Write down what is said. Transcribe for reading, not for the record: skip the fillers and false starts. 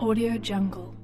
AudioJungle.